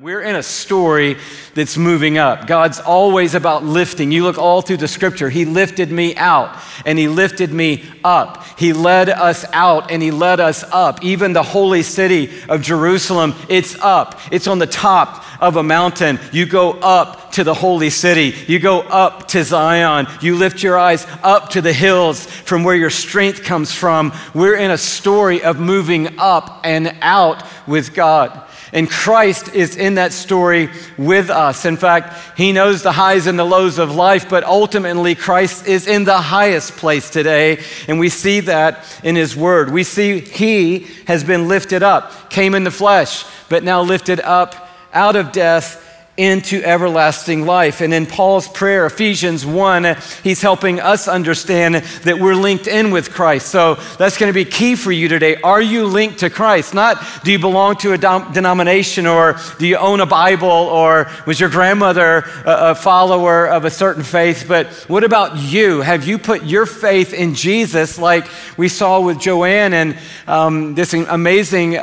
We're in a story that's moving up. God's always about lifting. You look all through the scripture. He lifted me out and he lifted me up. He led us out and he led us up. Even the holy city of Jerusalem, it's up. It's on the top of a mountain. You go up to the holy city. You go up to Zion. You lift your eyes up to the hills from where your strength comes from. We're in a story of moving up and out with God. And Christ is in that story with us. In fact, he knows the highs and the lows of life, but ultimately Christ is in the highest place today. And we see that in his word. We see he has been lifted up, came in the flesh, but now lifted up out of death into everlasting life. And in Paul's prayer, Ephesians 1, he's helping us understand that we're linked in with Christ. So that's going to be key for you today. Are you linked to Christ? Not do you belong to a denomination or do you own a Bible or was your grandmother a follower of a certain faith? But what about you? Have you put your faith in Jesus like we saw with Joanne and this amazing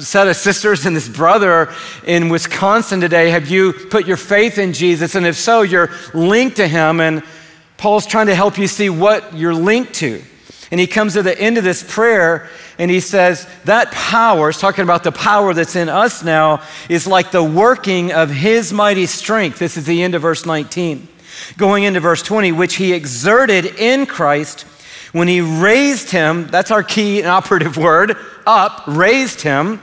set of sisters and this brother in Wisconsin today? Have you put your faith in Jesus? And if so, you're linked to him. And Paul's trying to help you see what you're linked to. And he comes to the end of this prayer and he says, that power, he's talking about the power that's in us now, is like the working of his mighty strength. This is the end of verse 19. Going into verse 20, which he exerted in Christ when he raised him, that's our key and operative word, up, raised him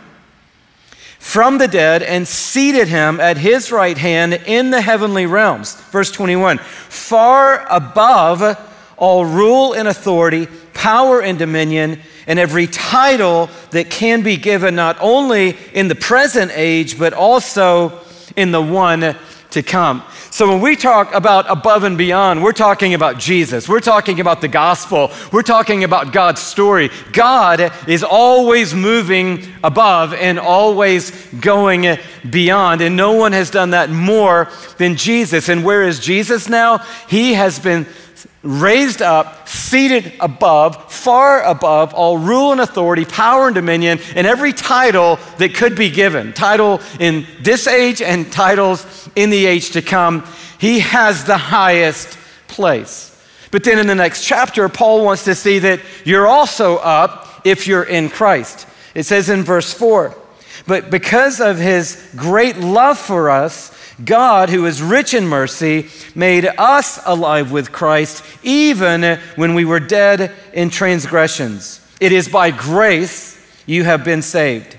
from the dead and seated him at his right hand in the heavenly realms. Verse 21, far above all rule and authority, power and dominion, and every title that can be given, not only in the present age, but also in the one to come. So when we talk about above and beyond, we're talking about Jesus. We're talking about the gospel. We're talking about God's story. God is always moving above and always going beyond. And no one has done that more than Jesus. And where is Jesus now? He has been raised up, seated above, far above all rule and authority, power and dominion, and every title that could be given. Title in this age and titles in the age to come. He has the highest place. But then in the next chapter, Paul wants to see that you're also up if you're in Christ. It says in verse 4, but because of his great love for us, God, who is rich in mercy, made us alive with Christ, even when we were dead in transgressions. It is by grace you have been saved.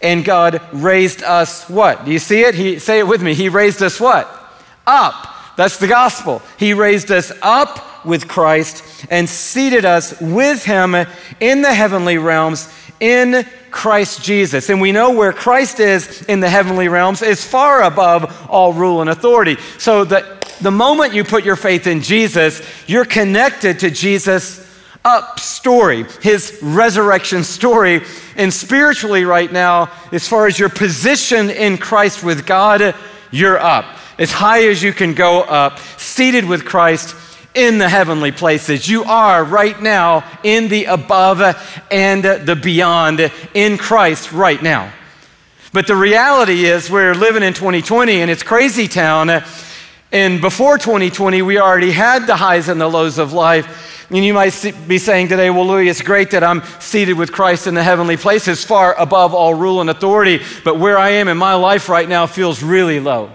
And God raised us what? Do you see it? Say it with me. He raised us what? Up. That's the gospel. He raised us up with Christ and seated us with him in the heavenly realms in Christ Jesus. And we know where Christ is in the heavenly realms is far above all rule and authority. So the moment you put your faith in Jesus, you're connected to Jesus' up story, his resurrection story. And spiritually right now, as far as your position in Christ with God, you're up. As high as you can go up, seated with Christ in the heavenly places. You are right now in the above and the beyond in Christ right now. But the reality is we're living in 2020 and it's crazy town. And before 2020, we already had the highs and the lows of life. And you might be saying today, well, Louis, it's great that I'm seated with Christ in the heavenly places far above all rule and authority. But where I am in my life right now feels really low.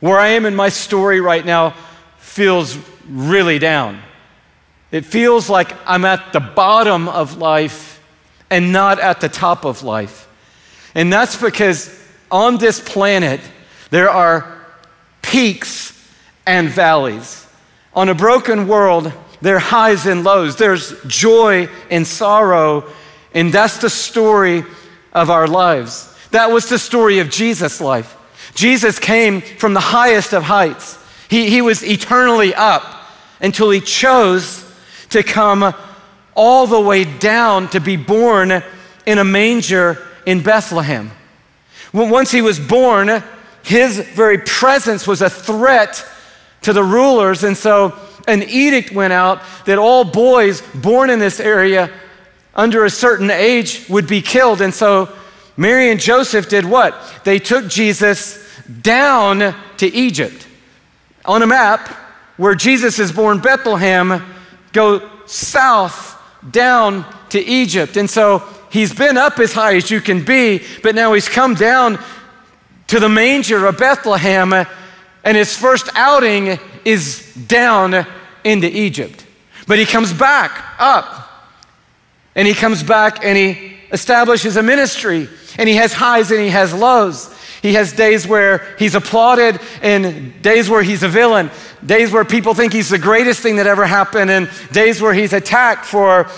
Where I am in my story right now feels really down. It feels like I'm at the bottom of life and not at the top of life. And that's because on this planet, there are peaks and valleys. On a broken world, there are highs and lows. There's joy and sorrow, and that's the story of our lives. That was the story of Jesus' life. Jesus came from the highest of heights. He was eternally up until he chose to come all the way down to be born in a manger in Bethlehem. Once he was born, his very presence was a threat to the rulers. And so an edict went out that all boys born in this area under a certain age would be killed. And so Mary and Joseph did what? They took Jesus down to Egypt. On a map, where Jesus is born, Bethlehem, go south down to Egypt. And so he's been up as high as you can be, but now he's come down to the manger of Bethlehem, and his first outing is down into Egypt. But he comes back up, and he comes back and he establishes a ministry, and he has highs and he has lows. He has days where he's applauded and days where he's a villain, days where people think he's the greatest thing that ever happened, and days where he's attacked for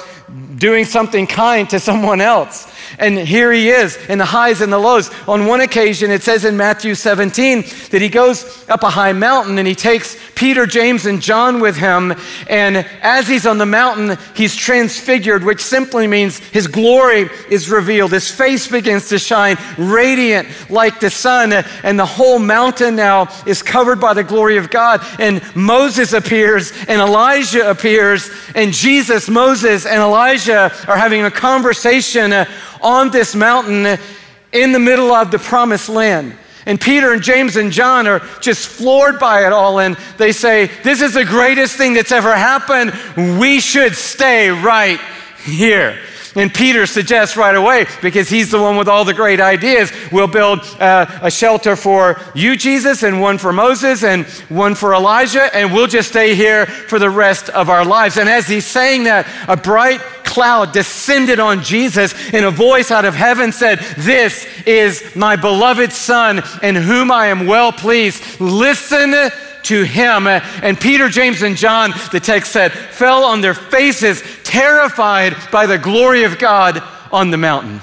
doing something kind to someone else. And here he is in the highs and the lows. On one occasion, it says in Matthew 17 that he goes up a high mountain and he takes Peter, James, and John with him. And as he's on the mountain, he's transfigured, which simply means his glory is revealed. His face begins to shine radiant like the sun. And the whole mountain now is covered by the glory of God. And Moses appears and Elijah appears, and Jesus, Moses, and Elijah are having a conversation on this mountain in the middle of the promised land. And Peter and James and John are just floored by it all, and they say, this is the greatest thing that's ever happened. We should stay right here. And Peter suggests right away, because he's the one with all the great ideas, we'll build a shelter for you, Jesus, and one for Moses, and one for Elijah, and we'll just stay here for the rest of our lives. And as he's saying that, a bright cloud descended on Jesus, and a voice out of heaven said, "This is my beloved Son, in whom I am well pleased. Listen to him." And Peter, James, and John, the text said, fell on their faces, terrified by the glory of God on the mountain.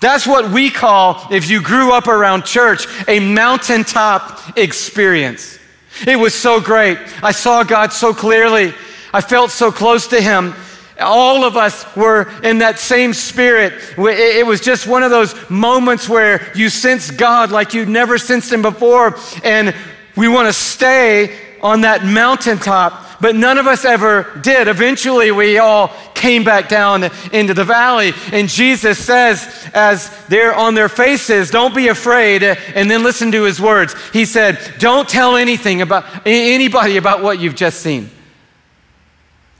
That's what we call, if you grew up around church, a mountaintop experience. It was so great. I saw God so clearly. I felt so close to him. All of us were in that same spirit. It was just one of those moments where you sense God like you'd never sensed him before, and we want to stay on that mountaintop, but none of us ever did. Eventually, we all came back down into the valley, and Jesus says, as they're on their faces, don't be afraid, and then listen to his words. He said, don't tell anybody about what you've just seen.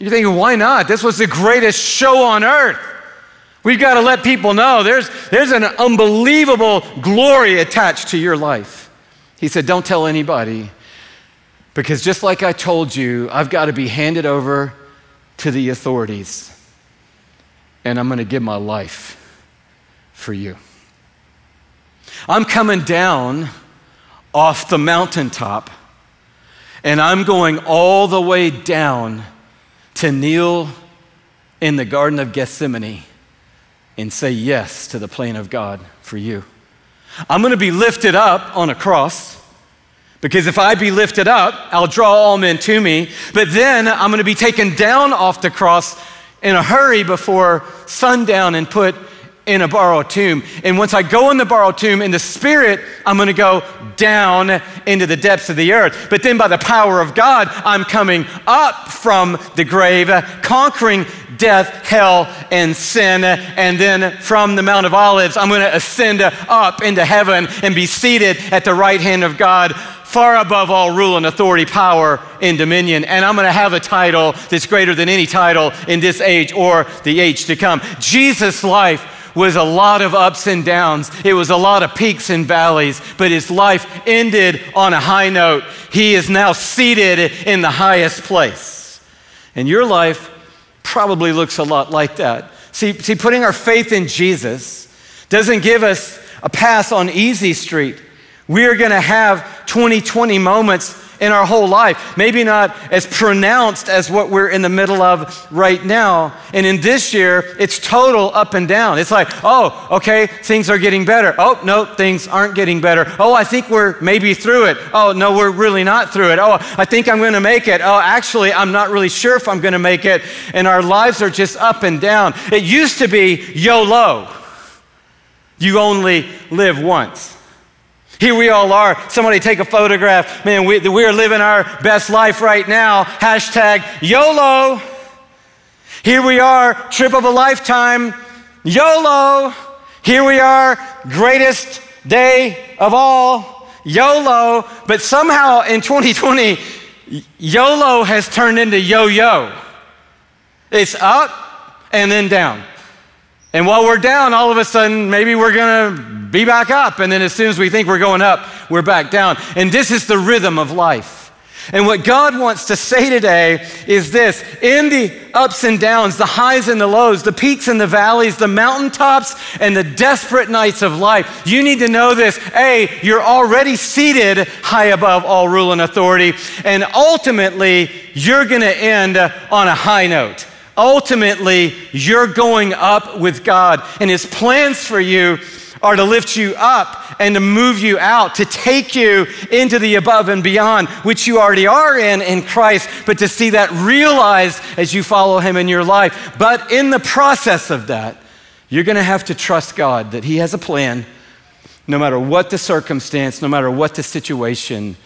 You're thinking, why not? This was the greatest show on earth. We've got to let people know there's an unbelievable glory attached to your life. He said, don't tell anybody, because just like I told you, I've got to be handed over to the authorities, and I'm going to give my life for you. I'm coming down off the mountaintop, and I'm going all the way down to kneel in the Garden of Gethsemane and say yes to the plan of God for you. I'm going to be lifted up on a cross, because if I be lifted up, I'll draw all men to me. But then I'm going to be taken down off the cross in a hurry before sundown and put in a borrowed tomb. And once I go in the borrowed tomb, in the spirit, I'm going to go down into the depths of the earth. But then by the power of God, I'm coming up from the grave, conquering death, hell, and sin. And then from the Mount of Olives, I'm going to ascend up into heaven and be seated at the right hand of God, far above all rule and authority, power and dominion. And I'm going to have a title that's greater than any title in this age or the age to come. Jesus' life was a lot of ups and downs. It was a lot of peaks and valleys, but his life ended on a high note. He is now seated in the highest place. And your life probably looks a lot like that. See, putting our faith in Jesus doesn't give us a pass on easy street. We are going to have 20/20 moments in our whole life, maybe not as pronounced as what we're in the middle of right now. And in this year, it's total up and down. It's like, oh, okay, things are getting better. Oh, no, things aren't getting better. Oh, I think we're maybe through it. Oh, no, we're really not through it. Oh, I think I'm going to make it. Oh, actually, I'm not really sure if I'm going to make it. And our lives are just up and down. It used to be YOLO. You only live once. Here we all are. Somebody take a photograph. Man, we're living our best life right now. Hashtag YOLO. Here we are, trip of a lifetime. YOLO. Here we are, greatest day of all, YOLO, but somehow in 2020, YOLO has turned into yo-yo. It's up and then down. And while we're down, all of a sudden, maybe we're gonna be back up, and then as soon as we think we're going up, we're back down. And this is the rhythm of life. And what God wants to say today is this: in the ups and downs, the highs and the lows, the peaks and the valleys, the mountaintops and the desperate nights of life, you need to know this. A, you're already seated high above all rule and authority, and ultimately, you're gonna end on a high note. Ultimately, you're going up with God, and His plans for you are to lift you up and to move you out, to take you into the above and beyond, which you already are in Christ, but to see that realized as you follow Him in your life. But in the process of that, you're gonna have to trust God that He has a plan, no matter what the circumstance, no matter what the situation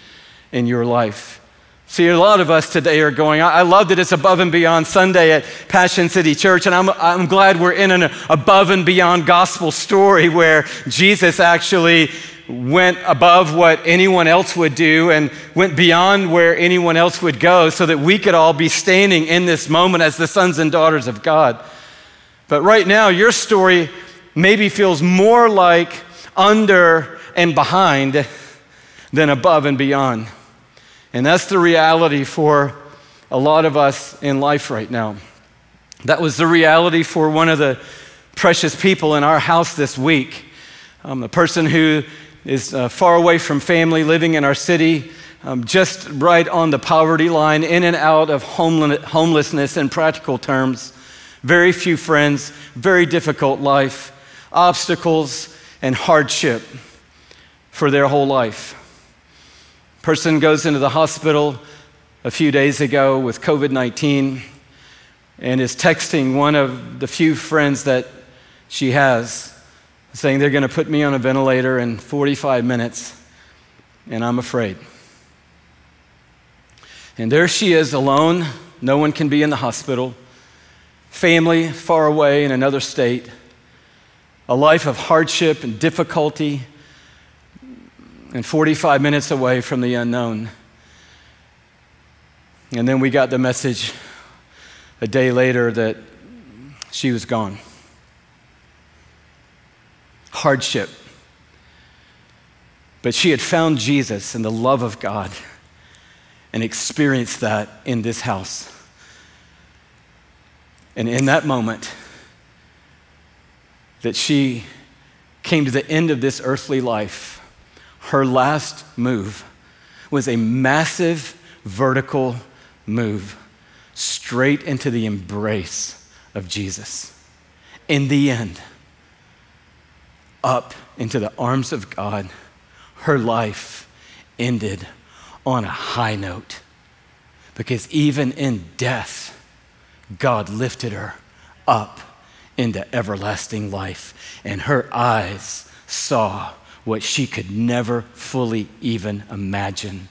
in your life. See, a lot of us today are going, I love that it's Above and Beyond Sunday at Passion City Church, and I'm glad we're in an above and beyond gospel story where Jesus actually went above what anyone else would do and went beyond where anyone else would go so that we could all be standing in this moment as the sons and daughters of God. But right now, your story maybe feels more like under and behind than above and beyond. And that's the reality for a lot of us in life right now. That was the reality for one of the precious people in our house this week. The person who is far away from family, living in our city, just right on the poverty line, in and out of homelessness in practical terms, very few friends, very difficult life, obstacles and hardship for their whole life. Person goes into the hospital a few days ago with COVID-19 and is texting one of the few friends that she has, saying they're gonna put me on a ventilator in 45 minutes and I'm afraid. And there she is alone, no one can be in the hospital, family far away in another state, a life of hardship and difficulty, and 45 minutes away from the unknown. And then we got the message a day later that she was gone. Hardship. But she had found Jesus and the love of God and experienced that in this house. And in that moment that she came to the end of this earthly life, her last move was a massive vertical move straight into the embrace of Jesus. In the end, up into the arms of God, her life ended on a high note because even in death, God lifted her up into everlasting life, and her eyes saw what she could never fully even imagine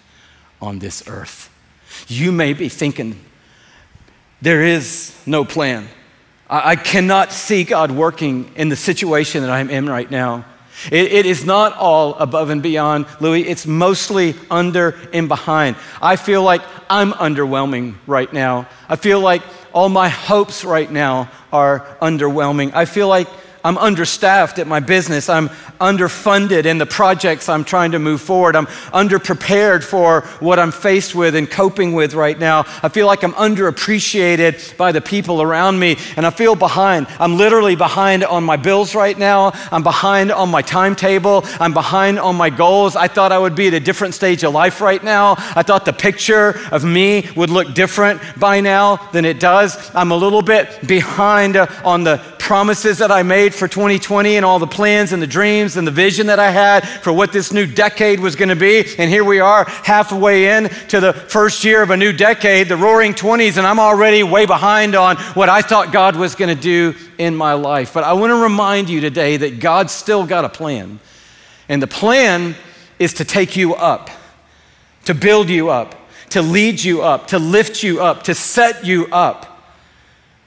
on this earth. You may be thinking, there is no plan. I cannot see God working in the situation that I'm in right now. It is not all above and beyond, Louis. It's mostly under and behind. I feel like I'm underwhelming right now. I feel like all my hopes right now are underwhelming. I feel like I'm understaffed at my business. I'm underfunded in the projects I'm trying to move forward. I'm underprepared for what I'm faced with and coping with right now. I feel like I'm underappreciated by the people around me, and I feel behind. I'm literally behind on my bills right now. I'm behind on my timetable. I'm behind on my goals. I thought I would be at a different stage of life right now. I thought the picture of me would look different by now than it does. I'm a little bit behind on the promises that I made for 2020 and all the plans and the dreams and the vision that I had for what this new decade was gonna be. And here we are halfway in to the first year of a new decade, the roaring 20s, and I'm already way behind on what I thought God was gonna do in my life. But I wanna remind you today that God's still got a plan. And the plan is to take you up, to build you up, to lead you up, to lift you up, to set you up.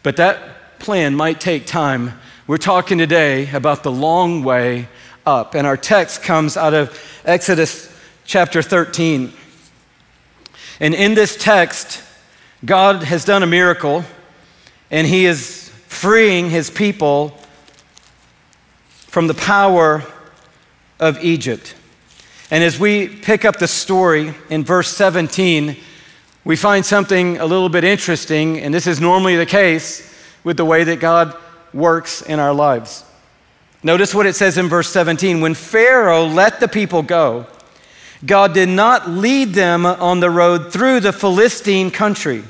But that plan might take time We're talking today about the long way up, and our text comes out of Exodus chapter 13. And in this text, God has done a miracle, and he is freeing his people from the power of Egypt. And as we pick up the story in verse 17, we find something a little bit interesting, and this is normally the case with the way that God works in our lives. Notice what it says in verse 17. When Pharaoh let the people go, God did not lead them on the road through the Philistine country,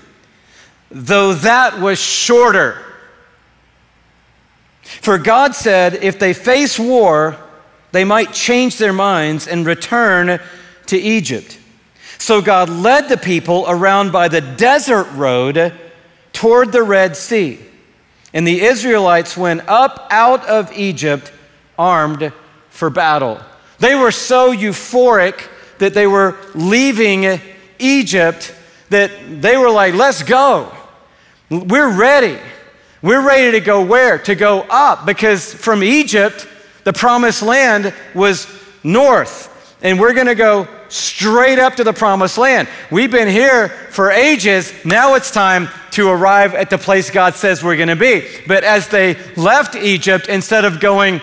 though that was shorter. For God said, if they face war, they might change their minds and return to Egypt. So God led the people around by the desert road toward the Red Sea. And the Israelites went up out of Egypt armed for battle. They were so euphoric that they were leaving Egypt that they were like, let's go. We're ready. We're ready to go where? To go up, because from Egypt, the promised land was north. And we're going to go straight up to the promised land. We've been here for ages. Now it's time to arrive at the place God says we're going to be. But as they left Egypt, instead of going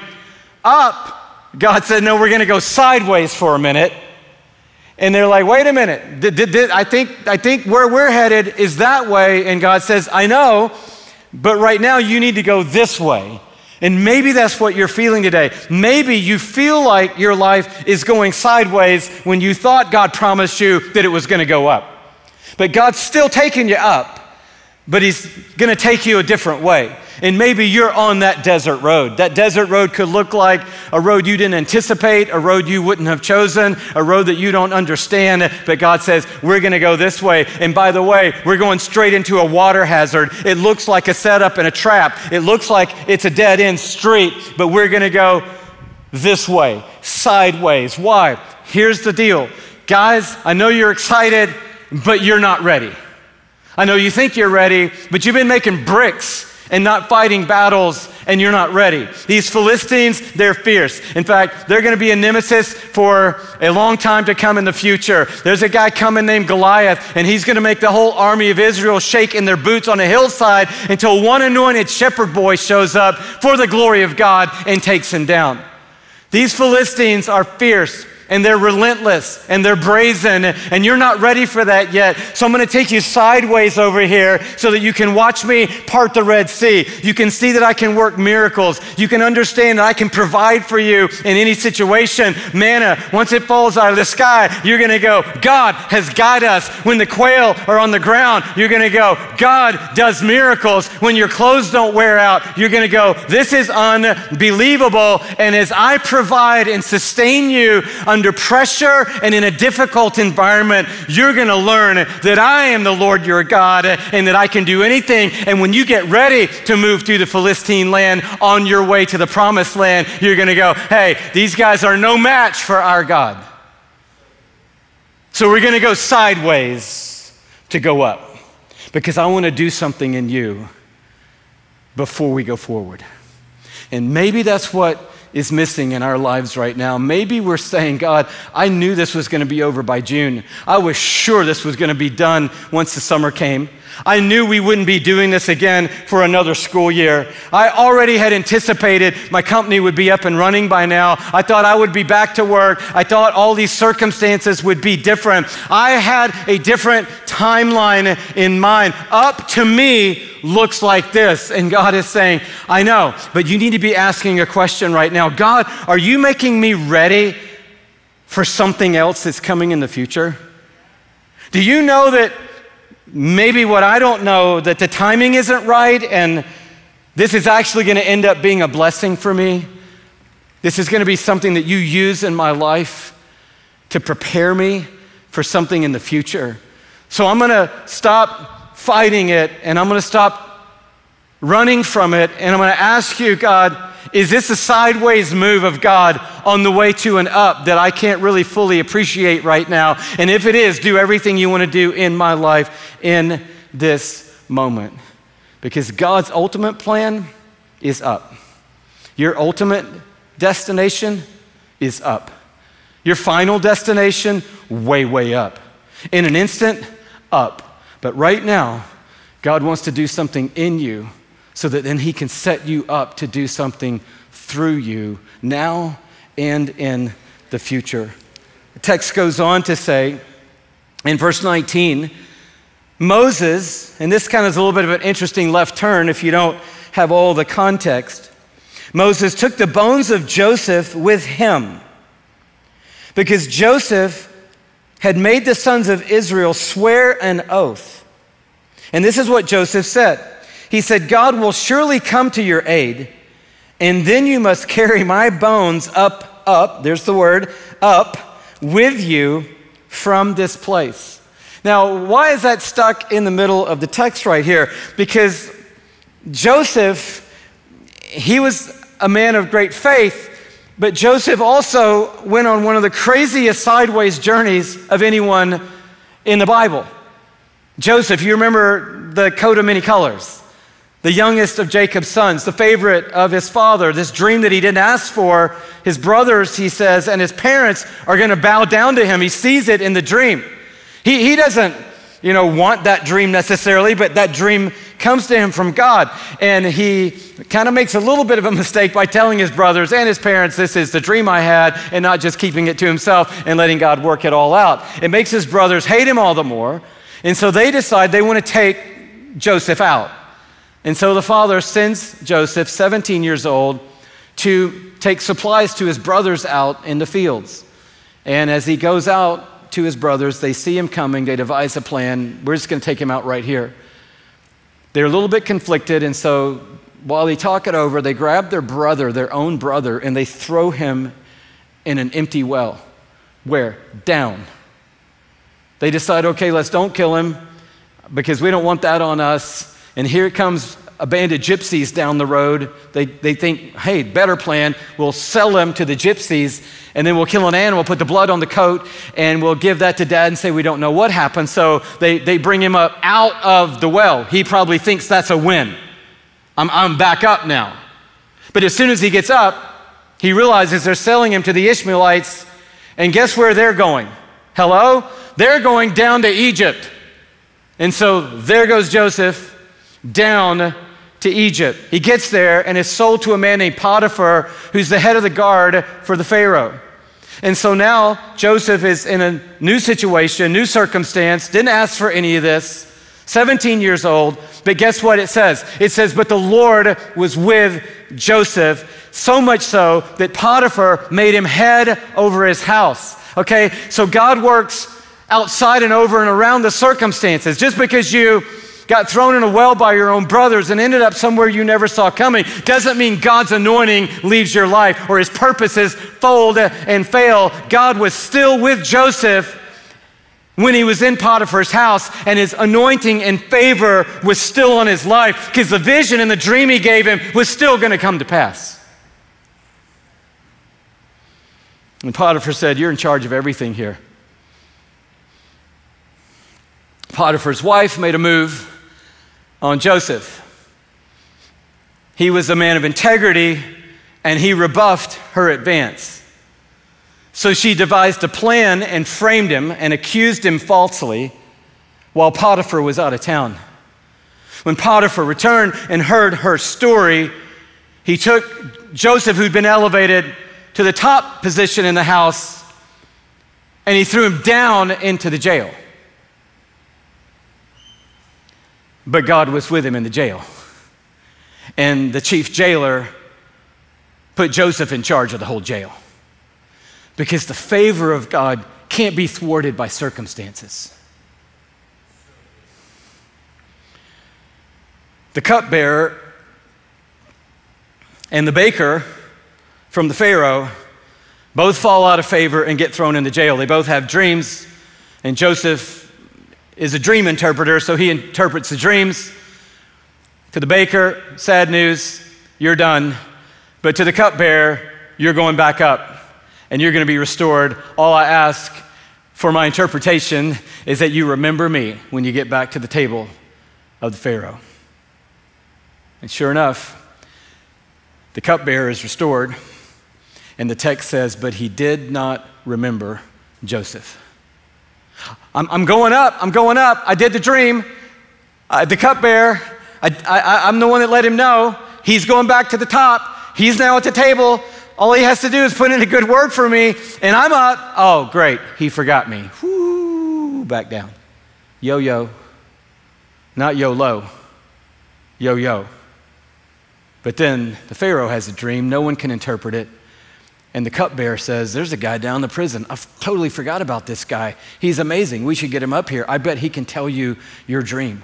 up, God said, no, we're going to go sideways for a minute. And they're like, wait a minute. I think where we're headed is that way. And God says, I know, but right now you need to go this way. And maybe that's what you're feeling today. Maybe you feel like your life is going sideways when you thought God promised you that it was going to go up. But God's still taking you up, but he's going to take you a different way. And maybe you're on that desert road. That desert road could look like a road you didn't anticipate, a road you wouldn't have chosen, a road that you don't understand. But God says, we're going to go this way. And by the way, we're going straight into a water hazard. It looks like a setup and a trap. It looks like it's a dead-end street, but we're going to go this way, sideways. Why? Here's the deal. Guys, I know you're excited, but you're not ready. I know you think you're ready, but you've been making bricks and not fighting battles, and you're not ready. These Philistines, they're fierce. In fact, they're going to be a nemesis for a long time to come in the future. There's a guy coming named Goliath, and he's going to make the whole army of Israel shake in their boots on a hillside until one anointed shepherd boy shows up for the glory of God and takes him down. These Philistines are fierce, and they're relentless, and they're brazen, and you're not ready for that yet. So I'm going to take you sideways over here so that you can watch me part the Red Sea. You can see that I can work miracles. You can understand that I can provide for you in any situation. Manna, once it falls out of the sky, you're going to go, God has guided us. When the quail are on the ground, you're going to go, God does miracles. When your clothes don't wear out, you're going to go, this is unbelievable. And as I provide and sustain you, under pressure and in a difficult environment, you're going to learn that I am the Lord your God and that I can do anything. And when you get ready to move through the Philistine land on your way to the promised land, you're going to go, hey, these guys are no match for our God. So we're going to go sideways to go up, because I want to do something in you before we go forward. And maybe that's what is missing in our lives right now. Maybe we're saying, God, I knew this was going to be over by June. I was sure this was going to be done once the summer came. I knew we wouldn't be doing this again for another school year. I already had anticipated my company would be up and running by now. I thought I would be back to work. I thought all these circumstances would be different. I had a different timeline in mind. Up to me looks like this. And God is saying, I know, but you need to be asking a question right now. God, are you making me ready for something else that's coming in the future? Do you know that maybe what I don't know, that the timing isn't right and this is actually going to end up being a blessing for me? This is going to be something that you use in my life to prepare me for something in the future. So I'm going to stop fighting it, and I'm going to stop running from it, and I'm going to ask you, God, is this a sideways move of God on the way to an up that I can't really fully appreciate right now? And if it is, do everything you want to do in my life in this moment, because God's ultimate plan is up. Your ultimate destination is up. Your final destination, way, way up. In an instant, up. But right now, God wants to do something in you so that then he can set you up to do something through you now and in the future. The text goes on to say in verse 19, Moses, and this kind of is a little bit of an interesting left turn if you don't have all the context. Moses took the bones of Joseph with him because Joseph had made the sons of Israel swear an oath. And this is what Joseph said. He said, God will surely come to your aid, and then you must carry my bones up, there's the word, up with you from this place. Now, why is that stuck in the middle of the text right here? Because Joseph, he was a man of great faith, but Joseph also went on one of the craziest sideways journeys of anyone in the Bible. Joseph, you remember the coat of many colors, the youngest of Jacob's sons, the favorite of his father, this dream that he didn't ask for. His brothers, he says, and his parents are going to bow down to him. He sees it in the dream. He doesn't, you know, want that dream necessarily, but that dream comes to him from God. And he kind of makes a little bit of a mistake by telling his brothers and his parents, this is the dream I had, and not just keeping it to himself and letting God work it all out. It makes his brothers hate him all the more. And so they decide they want to take Joseph out. And so the father sends Joseph, 17 years old, to take supplies to his brothers out in the fields. And as he goes out to his brothers, they see him coming, they devise a plan, we're just gonna take him out right here. They're a little bit conflicted, and so while they talk it over, they grab their brother, their own brother, and they throw him in an empty well. Where? Down. They decide, okay, let's don't kill him because we don't want that on us. And here comes a band of gypsies down the road. They think, hey, better plan. We'll sell him to the gypsies, and then we'll kill an animal, put the blood on the coat, and we'll give that to dad and say we don't know what happened. So they bring him up out of the well. He probably thinks that's a win. I'm back up now. But as soon as he gets up, he realizes they're selling him to the Ishmaelites, and guess where they're going? Hello? They're going down to Egypt. And so there goes Joseph, down to Egypt. He gets there and is sold to a man named Potiphar, who's the head of the guard for the Pharaoh. And so now Joseph is in a new situation, new circumstance, didn't ask for any of this, 17 years old, but guess what it says? It says, but the Lord was with Joseph, so much so that Potiphar made him head over his house. Okay, so God works outside and over and around the circumstances. Just because you got thrown in a well by your own brothers and ended up somewhere you never saw coming doesn't mean God's anointing leaves your life or his purposes fold and fail. God was still with Joseph when he was in Potiphar's house, and his anointing and favor was still on his life because the vision and the dream he gave him was still going to come to pass. And Potiphar said, you're in charge of everything here. Potiphar's wife made a move on Joseph. He was a man of integrity, and he rebuffed her advance. So she devised a plan and framed him and accused him falsely while Potiphar was out of town. When Potiphar returned and heard her story, he took Joseph, who'd been elevated to the top position in the house, and he threw him down into the jail. But God was with him in the jail. And the chief jailer put Joseph in charge of the whole jail because the favor of God can't be thwarted by circumstances. The cupbearer and the baker from the Pharaoh both fall out of favor and get thrown in the jail. They both have dreams, and Joseph is a dream interpreter, so he interprets the dreams. To the baker, sad news, you're done. But to the cupbearer, you're going back up and you're going to be restored. All I ask for my interpretation is that you remember me when you get back to the table of the Pharaoh. And sure enough, The cupbearer is restored, and the text says, but he did not remember Joseph. I'm going up. I did the dream. The cupbearer, I'm the one that let him know. He's going back to the top. He's now at the table. All he has to do is put in a good word for me, and I'm up. Oh, great. He forgot me. Whoo, back down. Yo-yo. Not yo-lo. Yo-yo. But then the Pharaoh has a dream. No one can interpret it. And the cupbearer says, there's a guy down in the prison. I totally forgot about this guy. He's amazing. We should get him up here. I bet he can tell you your dream.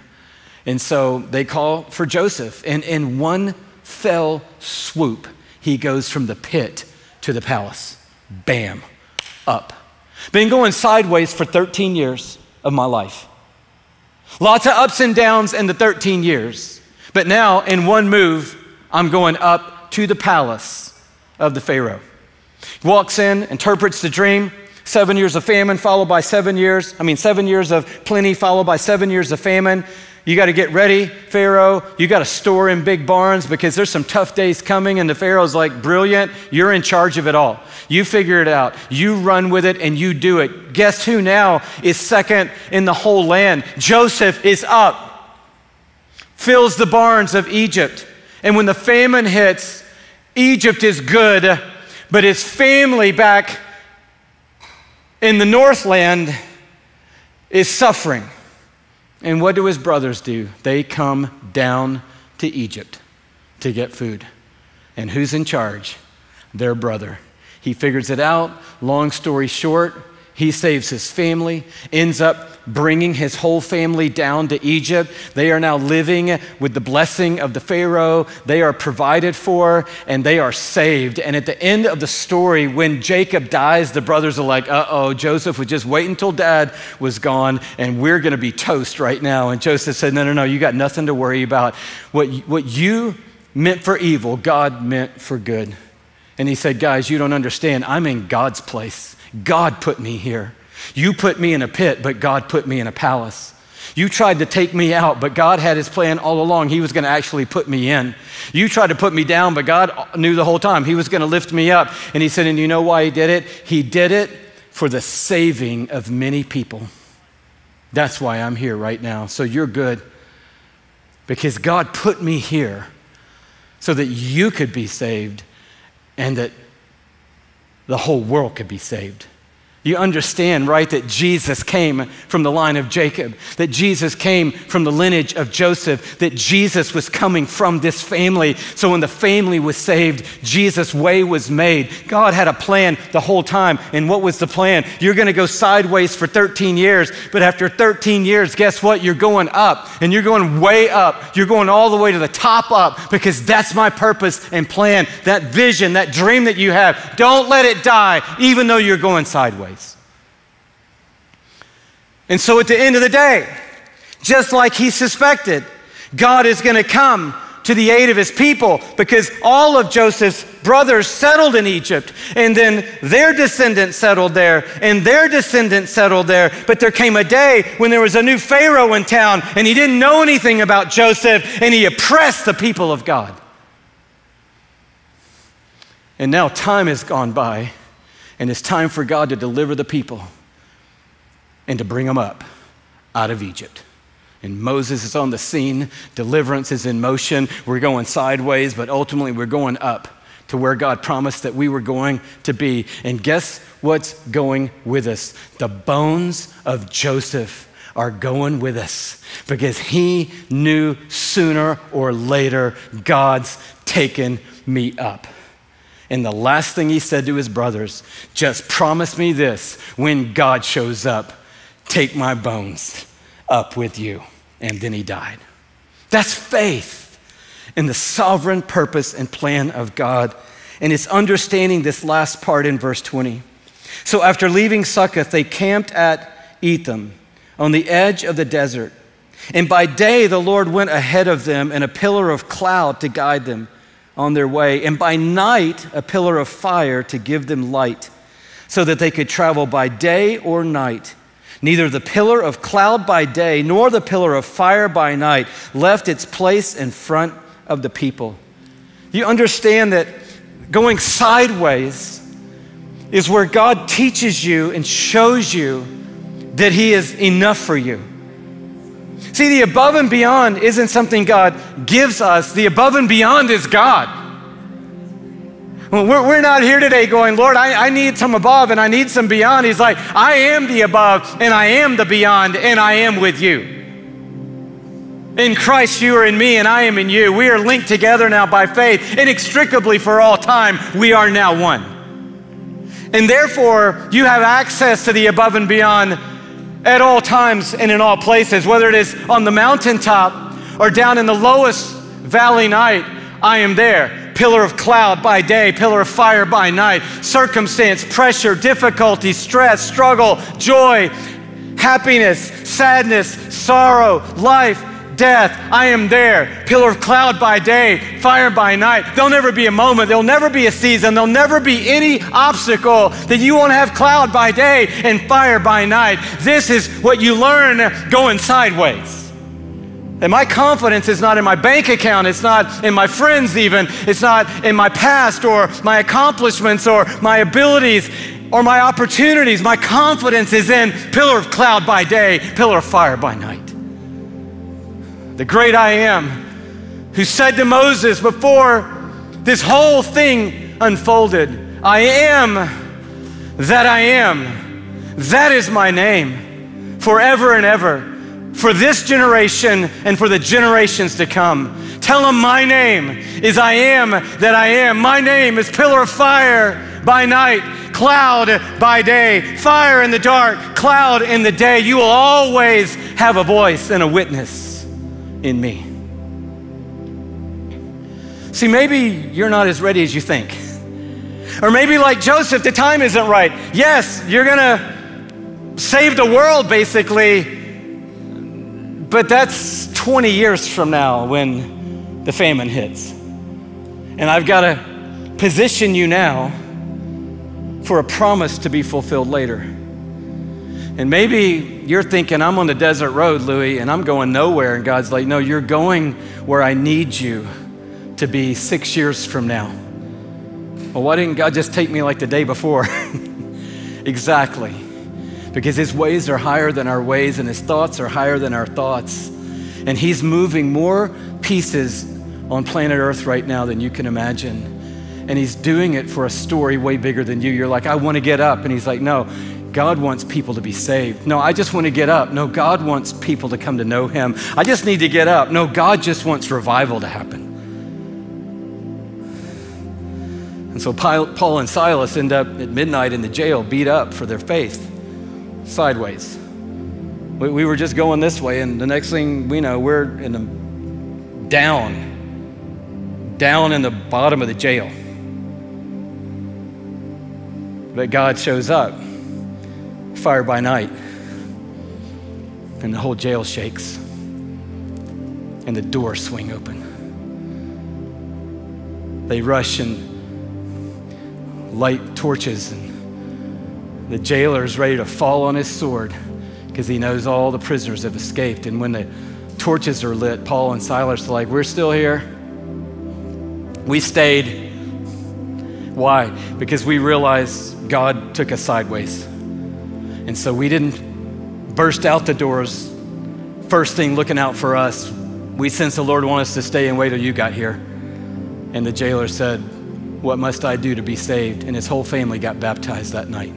And so they call for Joseph. And in one fell swoop, he goes from the pit to the palace. Bam. Up. Been going sideways for 13 years of my life. Lots of ups and downs in the 13 years. But now in one move, I'm going up to the palace of the Pharaoh. Walks in, interprets the dream, 7 years of famine followed by 7 years, 7 years of plenty followed by 7 years of famine. You got to get ready, Pharaoh. You got to store in big barns because there's some tough days coming, and the Pharaoh's like, brilliant, you're in charge of it all. You figure it out. You run with it, and you do it. Guess who now is second in the whole land? Joseph is up, fills the barns of Egypt. And when the famine hits, Egypt is good, but his family back in the northland is suffering. And what do his brothers do? They come down to Egypt to get food. And who's in charge? Their brother. He figures it out. Long story short, he saves his family, ends up bringing his whole family down to Egypt. They are now living with the blessing of the Pharaoh. They are provided for, and they are saved. And at the end of the story, when Jacob dies, the brothers are like, uh-oh, Joseph would just wait until dad was gone, and we're going to be toast right now. And Joseph said, no, no, no, you got nothing to worry about. What you meant for evil, God meant for good. And he said, guys, you don't understand. I'm in God's place. God put me here. You put me in a pit, but God put me in a palace. You tried to take me out, but God had his plan all along. He was going to actually put me in. You tried to put me down, but God knew the whole time. He was going to lift me up. And he said, and you know why he did it? He did it for the saving of many people. That's why I'm here right now. So you're good because God put me here so that you could be saved and that the whole world could be saved. You understand, right, that Jesus came from the line of Jacob, that Jesus came from the lineage of Joseph, that Jesus was coming from this family. So when the family was saved, Jesus' way was made. God had a plan the whole time. And what was the plan? You're going to go sideways for 13 years, but after 13 years, guess what? You're going up, and you're going way up. You're going all the way to the top up because that's my purpose and plan, that vision, that dream that you have. Don't let it die, even though you're going sideways. And so at the end of the day, just like he suspected, God is going to come to the aid of his people because all of Joseph's brothers settled in Egypt, and then their descendants settled there, and their descendants settled there. But there came a day when there was a new Pharaoh in town, and he didn't know anything about Joseph, and he oppressed the people of God. And now time has gone by, and it's time for God to deliver the people and to bring them up out of Egypt. And Moses is on the scene. Deliverance is in motion. We're going sideways, but ultimately we're going up to where God promised that we were going to be. And guess what's going with us? The bones of Joseph are going with us because he knew sooner or later God's taking me up. And the last thing he said to his brothers, just promise me this, when God shows up, take my bones up with you. And then he died. That's faith in the sovereign purpose and plan of God. And it's understanding this last part in verse 20. So after leaving Succoth, they camped at Etham on the edge of the desert. And by day, the Lord went ahead of them in a pillar of cloud to guide them on their way, and by night a pillar of fire to give them light, so that they could travel by day or night. Neither the pillar of cloud by day nor the pillar of fire by night left its place in front of the people. You understand that going sideways is where God teaches you and shows you that He is enough for you. See, the above and beyond isn't something God gives us. The above and beyond is God. We're not here today going, Lord, I need some above and I need some beyond. He's like, I am the above and I am the beyond and I am with you. In Christ, you are in me and I am in you. We are linked together now by faith. Inextricably for all time, we are now one. And therefore, you have access to the above and beyond at all times and in all places, whether it is on the mountaintop or down in the lowest valley night, I am there. Pillar of cloud by day, pillar of fire by night, circumstance, pressure, difficulty, stress, struggle, joy, happiness, sadness, sorrow, life, death, I am there. Pillar of cloud by day, fire by night. There'll never be a moment, there'll never be a season, there'll never be any obstacle that you won't have cloud by day and fire by night. This is what you learn going sideways. And my confidence is not in my bank account, it's not in my friends even, it's not in my past or my accomplishments or my abilities or my opportunities. My confidence is in pillar of cloud by day, pillar of fire by night. The great I am, who said to Moses before this whole thing unfolded, I am that I am. That is my name forever and ever, for this generation and for the generations to come. Tell them my name is I am that I am. My name is pillar of fire by night, cloud by day, fire in the dark, cloud in the day. You will always have a voice and a witness in me. See, maybe you're not as ready as you think. Or maybe like Joseph, the time isn't right. Yes, you're gonna save the world basically, but that's 20 years from now when the famine hits. And I've got to position you now for a promise to be fulfilled later. And maybe you're thinking, I'm on the desert road, Louis, and I'm going nowhere. And God's like, no, you're going where I need you to be 6 years from now. Well, why didn't God just take me like the day before? Exactly. Because His ways are higher than our ways and His thoughts are higher than our thoughts. And He's moving more pieces on planet Earth right now than you can imagine. And He's doing it for a story way bigger than you. You're like, I want to get up. And He's like, no, God wants people to be saved. No, I just want to get up. No, God wants people to come to know Him. I just need to get up. No, God just wants revival to happen. And so Paul and Silas end up at midnight in the jail, beat up for their faith. Sideways. We were just going this way, and the next thing we know, we're in the down in the bottom of the jail. But God shows up, fire by night, and the whole jail shakes, and the doors swing open. They rush and light torches, and the jailer is ready to fall on his sword because he knows all the prisoners have escaped. And when the torches are lit, Paul and Silas are like, we're still here. We stayed. Why? Because we realized God took us sideways. And so we didn't burst out the doors, first thing looking out for us. We sensed the Lord wanted us to stay and wait till you got here. And the jailer said, what must I do to be saved? And his whole family got baptized that night.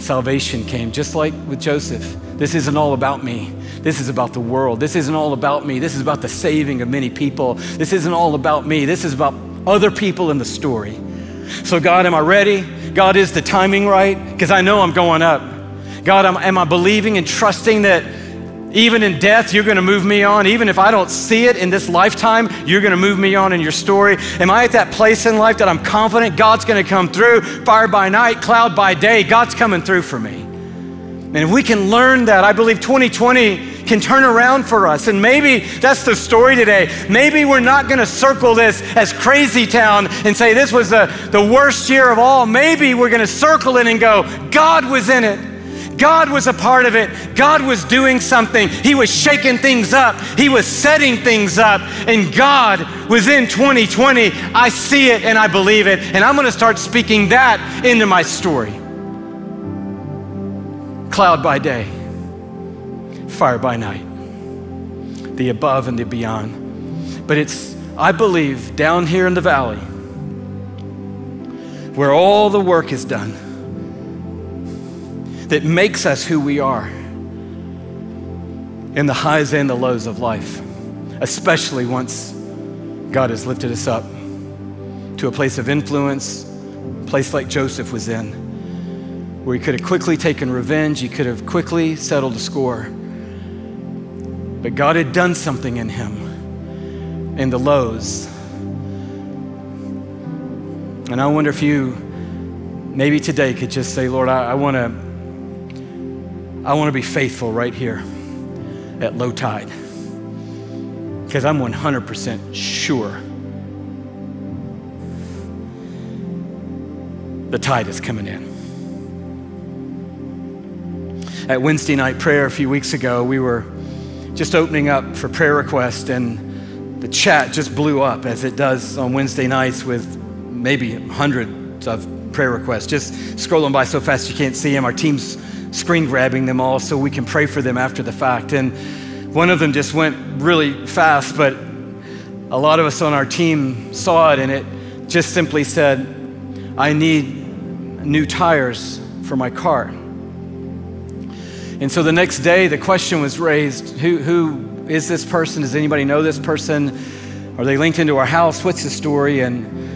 Salvation came, just like with Joseph. This isn't all about me. This is about the world. This isn't all about me. This is about the saving of many people. This isn't all about me. This is about other people in the story. So God, am I ready? God, is the timing right? Because I know I'm going up. God, am I believing and trusting that even in death, you're gonna move me on? Even if I don't see it in this lifetime, you're gonna move me on in your story. Am I at that place in life that I'm confident God's gonna come through? Fire by night, cloud by day, God's coming through for me. And if we can learn that, I believe 2020 can turn around for us. And maybe that's the story today. Maybe we're not gonna circle this as crazy town and say this was the worst year of all. Maybe we're gonna circle it and go, God was in it. God was a part of it. God was doing something. He was shaking things up. He was setting things up. And God was in 2020. I see it and I believe it. And I'm going to start speaking that into my story. Cloud by day, fire by night, the above and the beyond. But it's, I believe, down here in the valley where all the work is done that makes us who we are in the highs and the lows of life, especially once God has lifted us up to a place of influence, a place like Joseph was in, where he could have quickly taken revenge, he could have quickly settled a score, but God had done something in him in the lows. And I wonder if you maybe today could just say, Lord, I want to be faithful right here at low tide, because I'm 100% sure the tide is coming in. At Wednesday night prayer a few weeks ago, we were just opening up for prayer requests, and the chat just blew up as it does on Wednesday nights with maybe hundreds of prayer requests, just scrolling by so fast you can't see them. Our team's screen grabbing them all so we can pray for them after the fact. And one of them just went really fast, but a lot of us on our team saw it, and it just simply said, I need new tires for my car. And so the next day, the question was raised, who is this person? Does anybody know this person? Are they linked into our house? What's the story? And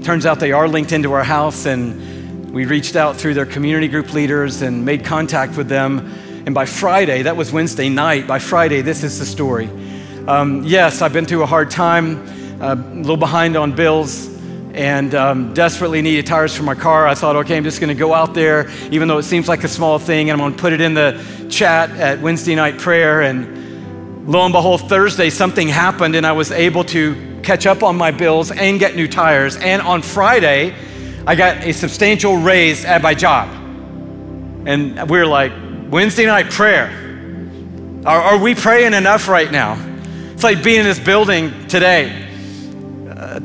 it turns out they are linked into our house, and we reached out through their community group leaders and made contact with them. And by Friday, that was Wednesday night, by Friday, this is the story. Yes, I've been through a hard time, a little behind on bills, and desperately needed tires for my car. I thought, okay, I'm just gonna go out there, even though it seems like a small thing, and I'm gonna put it in the chat at Wednesday night prayer. And lo and behold, Thursday, something happened, and I was able to catch up on my bills and get new tires. And on Friday, I got a substantial raise at my job. And we're like, Wednesday night prayer. Are we praying enough right now? It's like being in this building today.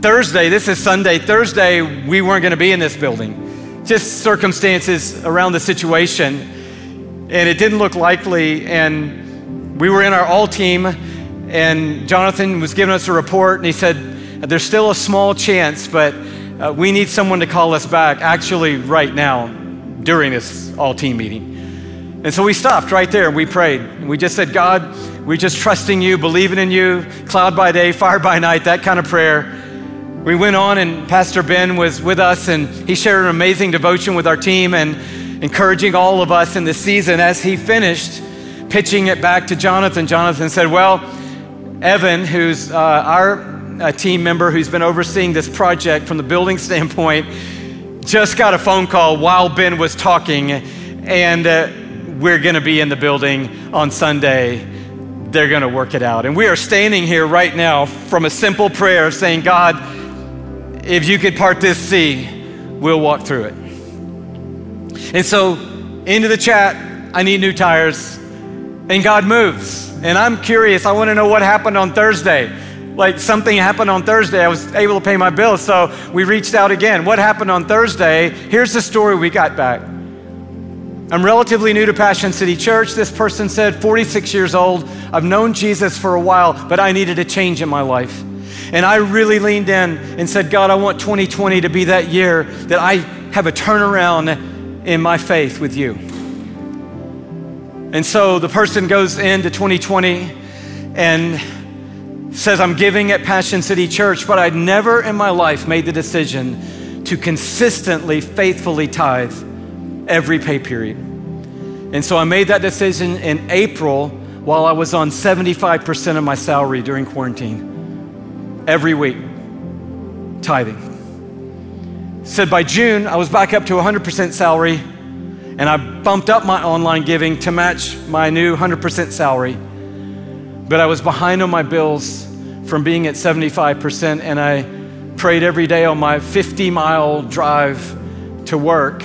Thursday, this is Sunday. Thursday, we weren't gonna be in this building. Just circumstances around the situation. And it didn't look likely. And we were in our all team, and Jonathan was giving us a report, and he said, there's still a small chance, but we need someone to call us back actually right now during this all-team meeting. And so we stopped right there and we prayed. And we just said, God, we're just trusting you, believing in you, cloud by day, fire by night, that kind of prayer. We went on, and Pastor Ben was with us, and he shared an amazing devotion with our team and encouraging all of us in this season. As he finished pitching it back to Jonathan, Jonathan said, well, Evan, who's a team member who's been overseeing this project from the building standpoint, just got a phone call while Ben was talking, and we're gonna be in the building on Sunday. They're gonna work it out. And we are standing here right now from a simple prayer saying, God, if you could part this sea, we'll walk through it. And so into the chat, I need new tires, and God moves. And I'm curious, I wanna know what happened on Thursday. Like something happened on Thursday, I was able to pay my bills, so we reached out again. What happened on Thursday? Here's the story we got back. I'm relatively new to Passion City Church. This person said, 46 years old, I've known Jesus for a while, but I needed a change in my life. And I really leaned in and said, God, I want 2020 to be that year that I have a turnaround in my faith with you. And so the person goes into 2020 and says, I'm giving at Passion City Church, but I'd never in my life made the decision to consistently, faithfully tithe every pay period. And so I made that decision in April while I was on 75% of my salary during quarantine. Every week, tithing. Said by June, I was back up to 100% salary, and I bumped up my online giving to match my new 100% salary. But I was behind on my bills from being at 75%, and I prayed every day on my 50-mile drive to work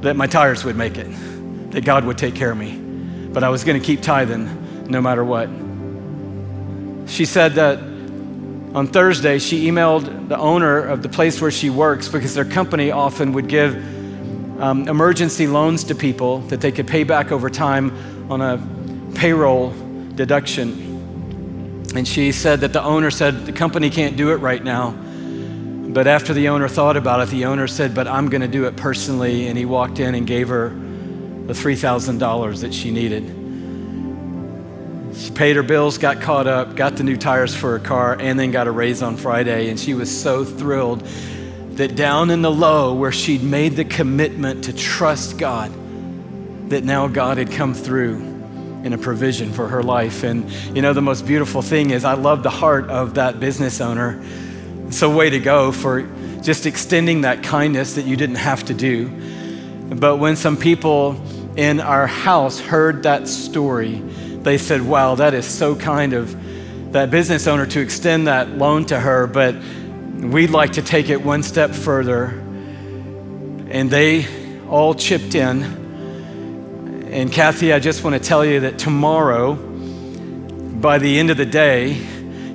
that my tires would make it. that God would take care of me, but I was going to keep tithing no matter what. She said that on Thursday, she emailed the owner of the place where she works because their company often would give emergency loans to people that they could pay back over time on a payroll deduction. And she said that the owner said, the company can't do it right now. But after the owner thought about it, the owner said, but I'm going to do it personally. And he walked in and gave her the $3,000 that she needed. She paid her bills, got caught up, got the new tires for her car, and then got a raise on Friday. And she was so thrilled that down in the low where she'd made the commitment to trust God, that now God had come through in a provision for her life. And you know, the most beautiful thing is I love the heart of that business owner. So way to go for just extending that kindness that you didn't have to do. But when some people in our house heard that story, they said, wow, that is so kind of that business owner to extend that loan to her, but we'd like to take it one step further. And they all chipped in. And Kathy, I just want to tell you that tomorrow, by the end of the day,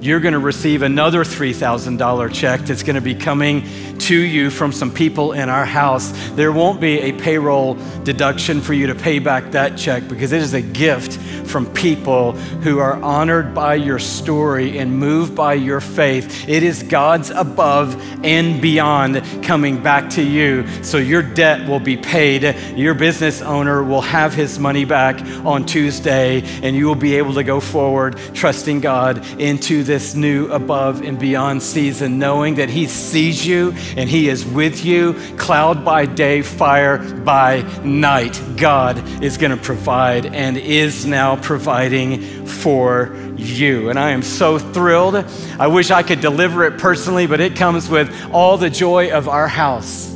you're going to receive another $3,000 check that's going to be coming to you from some people in our house. There won't be a payroll deduction for you to pay back that check because it is a gift from people who are honored by your story and moved by your faith. It is God's above and beyond coming back to you. So your debt will be paid. Your business owner will have his money back on Tuesday, and you will be able to go forward trusting God into this new above and beyond season, knowing that he sees you and he is with you. Cloud by day, fire by night. God is going to provide and is now providing for you. And I am so thrilled. I wish I could deliver it personally, but it comes with all the joy of our house.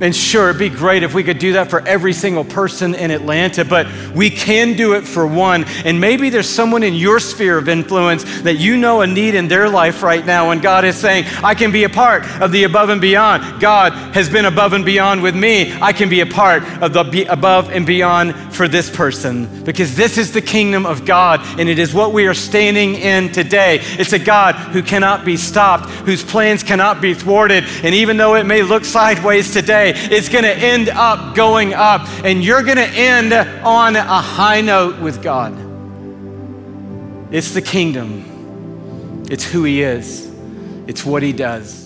And sure, it'd be great if we could do that for every single person in Atlanta, but we can do it for one. And maybe there's someone in your sphere of influence that you know a need in their life right now, and God is saying, I can be a part of the above and beyond. God has been above and beyond with me. I can be a part of the above and beyond for this person, because this is the kingdom of God, and it is what we are standing in today. It's a God who cannot be stopped, whose plans cannot be thwarted, and even though it may look sideways today, it's going to end up going up, and you're going to end on a high note with God. It's the kingdom. It's who he is. It's what he does.